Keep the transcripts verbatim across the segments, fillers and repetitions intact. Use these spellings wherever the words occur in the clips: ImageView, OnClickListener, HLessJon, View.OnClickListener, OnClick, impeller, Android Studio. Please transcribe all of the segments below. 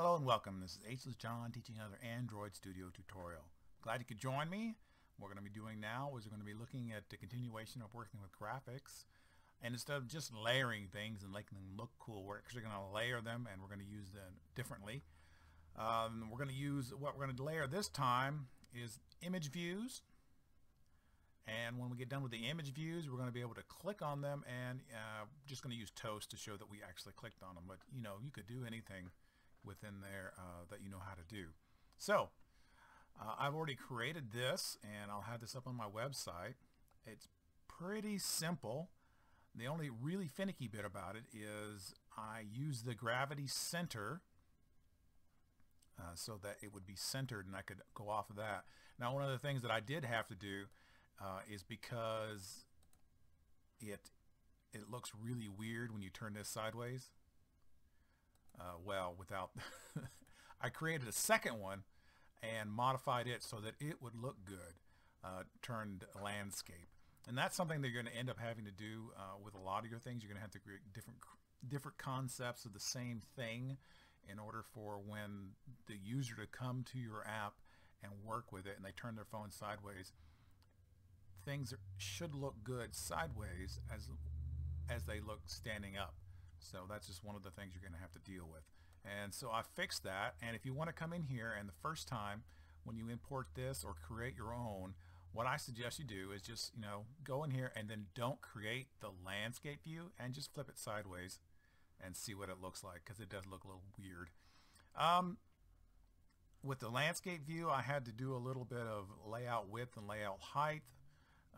Hello and welcome. This is HLessJon teaching another Android Studio tutorial. Glad you could join me. What we're going to be doing now is we're going to be looking at the continuation of working with graphics. And instead of just layering things and making them look cool, we're actually going to layer them, and we're going to use them differently. Um, we're going to use, what we're going to layer this time is image views. And when we get done with the image views, we're going to be able to click on them, and uh, just going to use toast to show that we actually clicked on them. But you know, you could do anything within there uh, that you know how to do. So uh, I've already created this, and I'll have this up on my website. It's pretty simple. The only really finicky bit about it is I use the gravity center uh, so that it would be centered, and I could go off of that. Now, one of the things that I did have to do uh, is because it it looks really weird when you turn this sideways. Uh, well, without I created a second one and modified it so that it would look good, uh, turned landscape. And that's something that you're going to end up having to do uh, with a lot of your things. You're going to have to create different different concepts of the same thing in order for when the user to come to your app and work with it, and they turn their phone sideways, things are, should look good sideways as as they look standing up. So that's just one of the things you're going to have to deal with. And so I fixed that. And if you want to come in here, and the first time when you import this or create your own, what I suggest you do is just, you know, go in here and then don't create the landscape view, and just flip it sideways and see what it looks like, because it does look a little weird. Um, with the landscape view, I had to do a little bit of layout width and layout height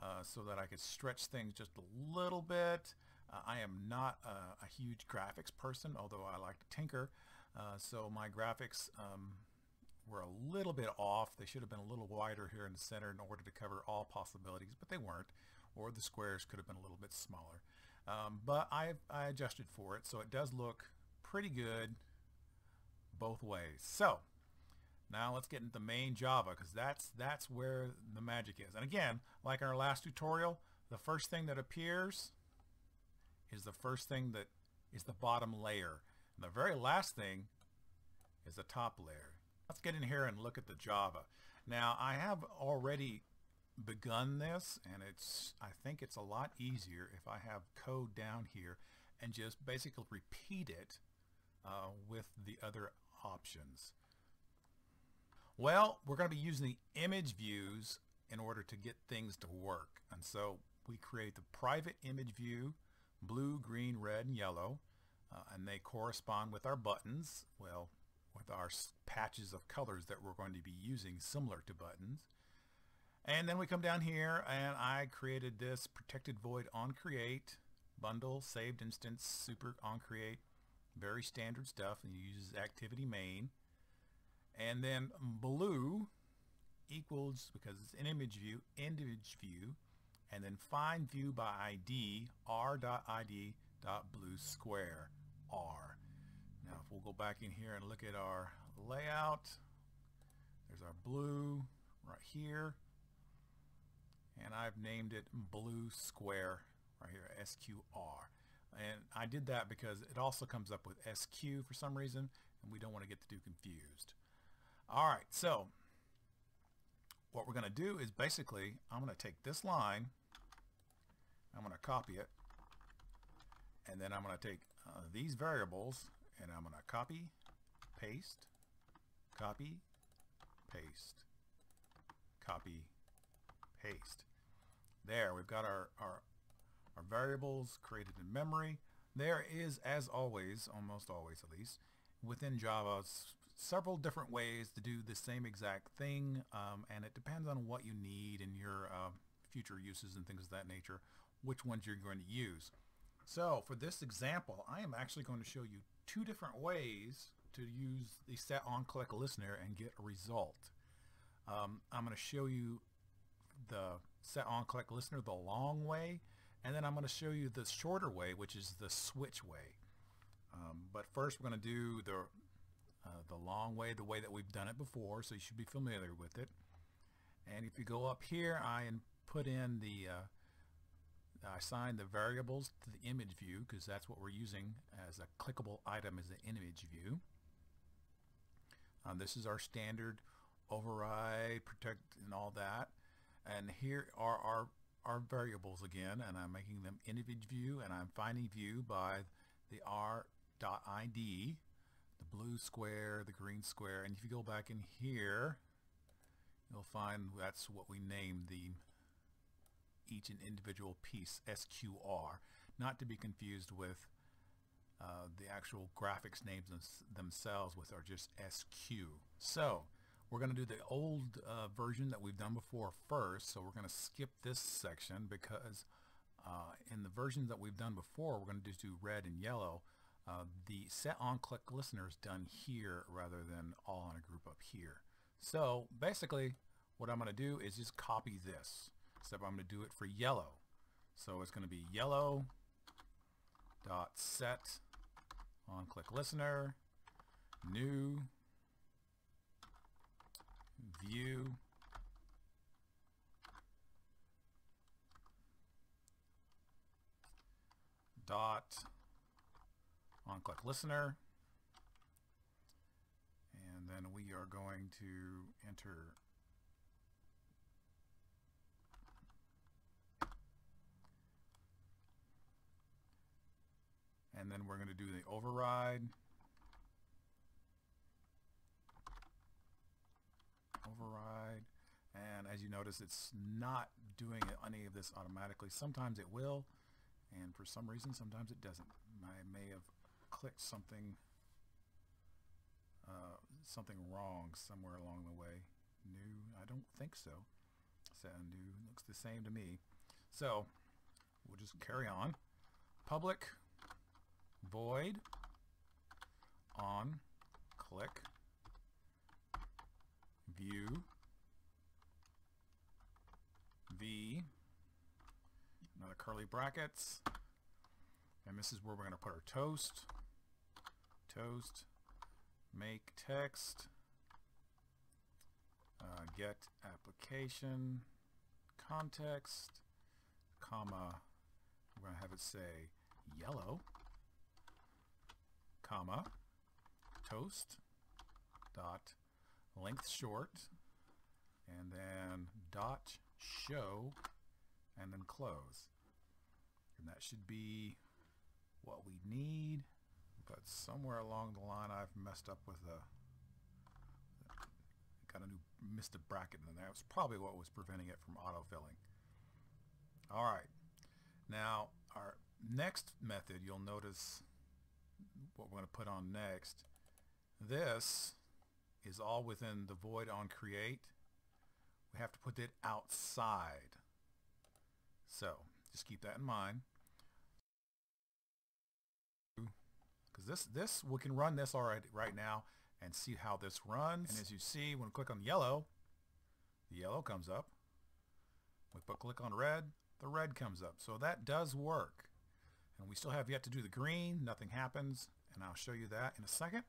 uh, so that I could stretch things just a little bit. Uh, I am not uh, a huge graphics person, although I like to tinker. Uh, so my graphics um, were a little bit off. They should have been a little wider here in the center in order to cover all possibilities, but they weren't. Or the squares could have been a little bit smaller. Um, but I, I adjusted for it, so it does look pretty good both ways. So now let's get into main Java, because that's, that's where the magic is. And again, like our last tutorial, the first thing that appears is the first thing that is the bottom layer. And the very last thing is the top layer. Let's get in here and look at the Java. Now, I have already begun this, and it's, I think it's a lot easier if I have code down here and just basically repeat it uh, with the other options. Well, we're going to be using the image views in order to get things to work. And so we create the private image view, blue, green, red, and yellow, uh, and they correspond with our buttons, well, with our patches of colors that we're going to be using similar to buttons. And then we come down here, and I created this protected void onCreate, bundle, saved instance, super onCreate, very standard stuff, and it uses activity main. And then blue equals, because it's an image view, image view, and then find view by I D, r.id.bluesquare, r. Now if we'll go back in here and look at our layout, there's our blue right here, and I've named it blue square right here, S Q R. And I did that because it also comes up with S Q for some reason, and we don't want to get the two confused. All right, so what we're going to do is basically, I'm going to take this line, I'm going to copy it, and then I'm going to take uh, these variables, and I'm going to copy, paste, copy, paste, copy, paste. There, we've got our, our, our variables created in memory. There is, as always, almost always at least, within Java, several different ways to do the same exact thing, um, and it depends on what you need and your uh, future uses and things of that nature, which ones you're going to use. So for this example, I am actually going to show you two different ways to use the set OnClickListener and get a result. Um, I'm going to show you the set OnClickListener the long way, and then I'm going to show you the shorter way, which is the switch way. Um, but first we're going to do the uh, the long way, the way that we've done it before, so you should be familiar with it. And if you go up here, I put in the uh, I assign the variables to the image view, because that's what we're using as a clickable item, is the image view. Um, this is our standard override, protect, and all that. And here are our, our variables again, and I'm making them in ImageView, and I'm finding view by the r.id, the blue square, the green square, and if you go back in here, you'll find that's what we named the each and individual piece, S Q R, not to be confused with uh, the actual graphics names themselves, which are just S Q. So we're going to do the old uh, version that we've done before first. So we're going to skip this section because uh, in the versions that we've done before, we're going to just do red and yellow. Uh, the set on click listener is done here rather than all on a group up here. So basically what I'm going to do is just copy this, except I'm going to do it for yellow. So it's going to be yellow dot set on click listener new view dot on click listener, and then we are going to enter and then we're going to do the override override and as you notice, it's not doing any of this automatically. Sometimes it will, and for some reason sometimes it doesn't. I may have clicked something uh, something wrong somewhere along the way. New, I don't think so. Set new looks the same to me, so we'll just carry on. Public void on click view v, another curly brackets, and this is where we're going to put our toast toast make text uh, get application context, comma, we're going to have it say yellow, comma, toast dot length short, and then dot show, and then close, and that should be what we need. But somewhere along the line I've messed up with a got a new missed a bracket in there. That was probably what was preventing it from autofilling. Alright, now our next method, you'll notice what we're going to put on next, this is all within the void on create. We have to put it outside, so just keep that in mind, because this this we can run this already right now and see how this runs. And as you see, when we click on yellow, the yellow comes up. We put click on red, the red comes up. So that does work. And we still have yet to do the green. Nothing happens, and I'll show you that in a second.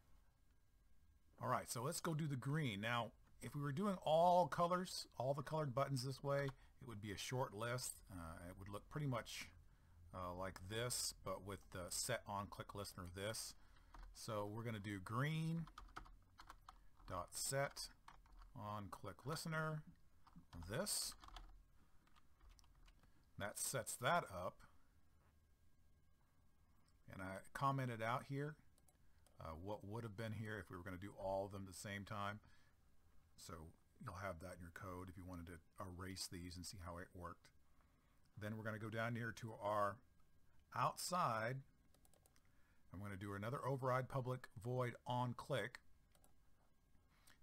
Alright, so let's go do the green. Now if we were doing all colors, all the colored buttons this way, it would be a short list. Uh, it would look pretty much uh, like this, but with the set on click listener this. So we're going to do green dot set on click listener this. That sets that up. And I commented out here uh, what would have been here if we were going to do all of them at the same time. So you'll have that in your code if you wanted to erase these and see how it worked. Then we're going to go down here to our outside. I'm going to do another override, public void on click.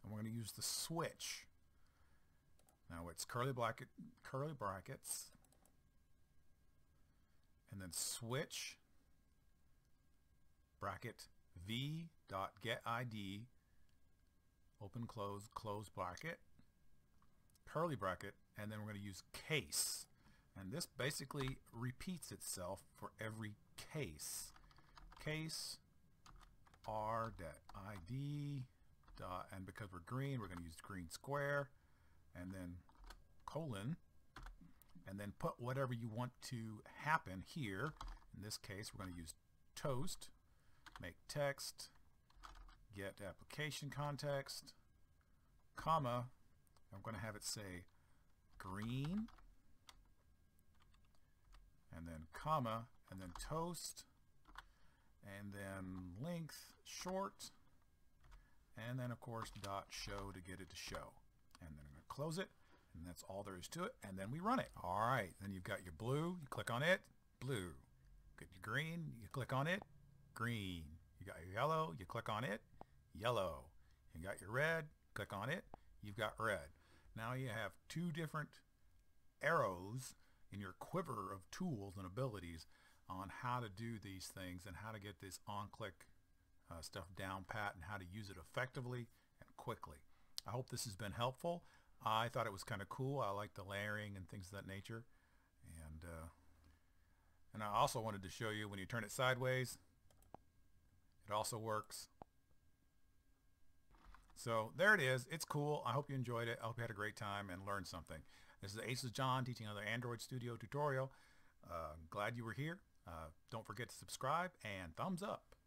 And we're going to use the switch. Now it's curly bracket, curly brackets, and then switch bracket v dot get id, open close close bracket, curly bracket, and then we're going to use case, and this basically repeats itself for every case. Case r dot id dot, and because we're green, we're going to use green square, and then colon, and then put whatever you want to happen here. In this case, we're going to use toast make text, get application context, comma, I'm going to have it say green, and then comma, and then toast, and then length short, and then of course dot show to get it to show. And then I'm going to close it, and that's all there is to it, and then we run it. All right, then you've got your blue, you click on it, blue. Get your green, you click on it, green. You got your yellow, you click on it, yellow. You got your red, click on it, you've got red. Now you have two different arrows in your quiver of tools and abilities on how to do these things and how to get this on-click uh, stuff down pat and how to use it effectively and quickly. I hope this has been helpful. I thought it was kind of cool. I like the layering and things of that nature. And, uh, and I also wanted to show you when you turn it sideways, it also works. So there it is. It's cool. I hope you enjoyed it. I hope you had a great time and learned something. This is HLessJon teaching another Android Studio tutorial. Uh, glad you were here. Uh, don't forget to subscribe and thumbs up.